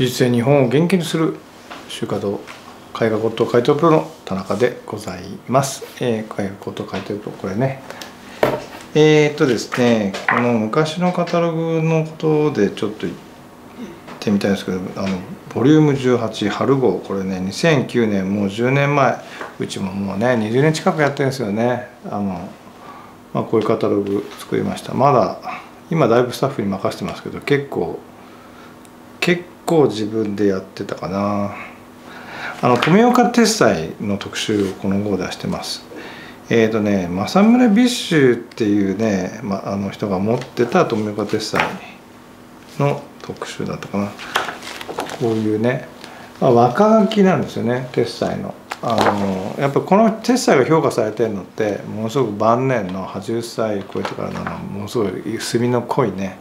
美術や日本を元気にする秋華堂絵画骨董解答プロの田中でございます。絵画骨董解答プロ、これね。ですね、この昔のカタログのことでちょっと言ってみたいんですけど、ボリューム18春号、これね2009年、もう10年前、うちももうね20年近くやってるんですよね。こういうカタログ作りました。まだ今だいぶスタッフに任せてますけど、結構自分でやってたかな。富岡鉄斎の特集をこの号出してます。政村ビッシュっていうね、人が持ってた富岡鉄斎の特集だったかな。こういうね、若書きなんですよね、鉄斎の。やっぱこの鉄斎が評価されてるのって、ものすごく晩年の80歳超えてからのものすごい墨の濃いね、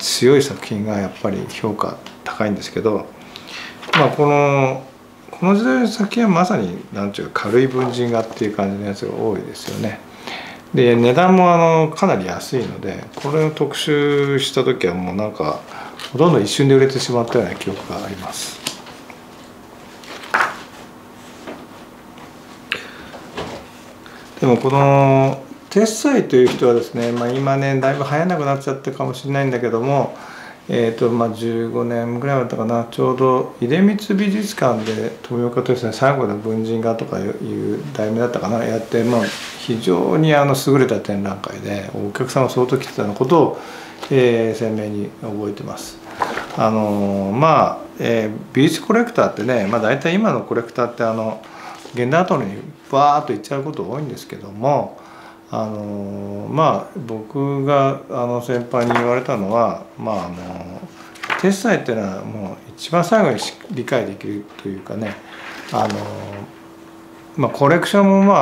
強い作品がやっぱり評価高いんですけど、この時代の作品はまさになんていうか軽い文人画っていう感じのやつが多いですよね。で値段もかなり安いので、これを特集した時はもうなんかほとんど一瞬で売れてしまったような記憶があります。でもこの鉄斎という人はですね、今ねだいぶ流行んなくなっちゃったかもしれないんだけども、15年ぐらいだったかな、ちょうど出光美術館で富岡鉄斎最後の文人画とかいう題名だったかな、やって、非常に優れた展覧会でお客さんが相当来てたのことを、鮮明に覚えてます。美術コレクターってね、大体今のコレクターって現代アートにバーッといっちゃうこと多いんですけども、僕が先輩に言われたのは、鉄斎っていうのはもう一番最後に理解できるというかね、コレクションも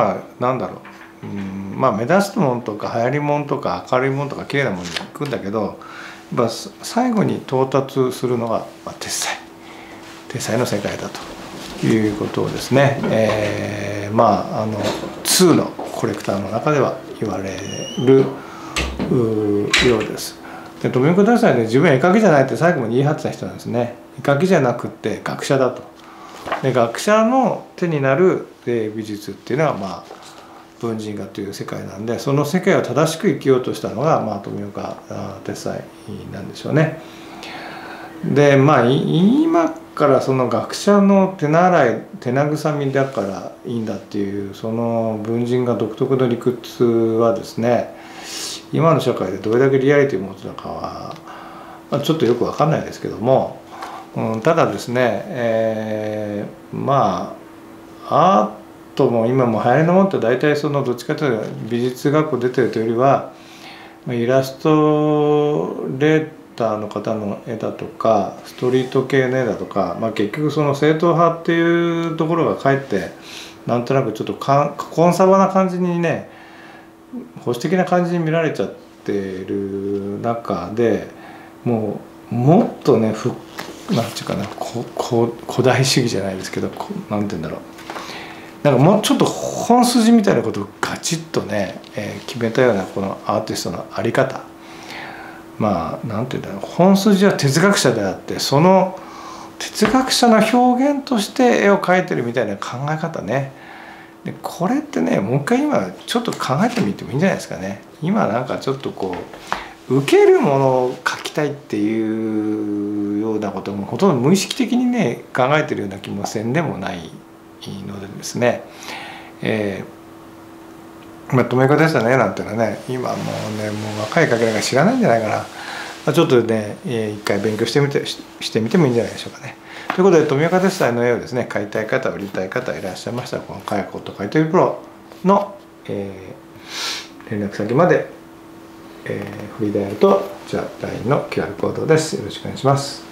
なんだろう、目立つもんとか流行りもんとか明るいもんとか綺麗なもんにいくんだけど、最後に到達するのが鉄斎の世界だと。いうことをですね、2のコレクターの中では言われるようです。で富岡鉄斎で自分は絵描きじゃないって最後も言い張ってた人なんですね。絵描きじゃなくて学者だと。で学者の手になる美術っていうのは文人画という世界なんで、その世界を正しく生きようとしたのが富岡鉄斎なんでしょうね。で今からその学者の手なぐさみだからいいんだっていう、その文人が独特の理屈はですね、今の社会でどれだけリアリティを持つのかは、ちょっとよく分かんないですけども、ただですね、アートも今も流行りのものって大体どっちかというと美術学校出てるというよりはイラストでの方の絵だとかストリート系の絵だとか、結局その正統派っていうところがかえってなんとなくちょっとコンサバな感じにね、保守的な感じに見られちゃってる中で、もっとね、なんていうかな、古代主義じゃないですけど、なんて言うんだろう、もうちょっと本筋みたいなことをガチッとね、決めたようなこのアーティストの在り方。なんていうんだろう、本筋は哲学者であって、その哲学者の表現として絵を描いてるみたいな考え方ね。でこれってね、もう一回今ちょっと考えてみてもいいんじゃないですかね。今ちょっと受けるものを描きたいっていうようなこともほとんど無意識的にね考えてるような気もせんでもないのでですね、富岡鉄斎の絵なんてのはね、今もう若いかけらが知らないんじゃないかな。ちょっとね一回勉強してみてもいいんじゃないでしょうかね。ということで富岡鉄斎の絵をですね、買いたい方売りたい方いらっしゃいましたら、この絵画骨董解答プロの、連絡先まで、フリーダイヤルとこちら LINE のQRコードです。よろしくお願いします。